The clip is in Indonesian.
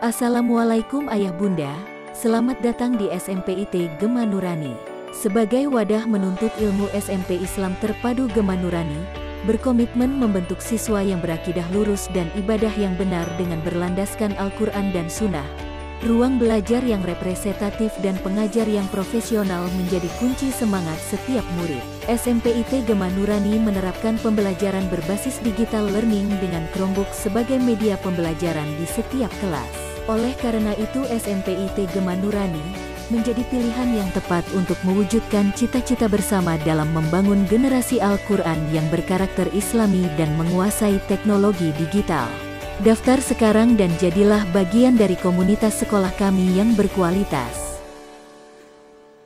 Assalamualaikum Ayah Bunda, selamat datang di SMPIT Gema Nurani. Sebagai wadah menuntut ilmu SMP Islam terpadu, Gema Nurani berkomitmen membentuk siswa yang berakidah lurus dan ibadah yang benar dengan berlandaskan Al-Qur'an dan Sunnah. Ruang belajar yang representatif dan pengajar yang profesional menjadi kunci semangat setiap murid. SMPIT Gema Nurani menerapkan pembelajaran berbasis digital learning dengan Chromebook sebagai media pembelajaran di setiap kelas. Oleh karena itu, SMPIT Gema Nurani menjadi pilihan yang tepat untuk mewujudkan cita-cita bersama dalam membangun generasi Al-Qur'an yang berkarakter Islami dan menguasai teknologi digital. Daftar sekarang dan jadilah bagian dari komunitas sekolah kami yang berkualitas.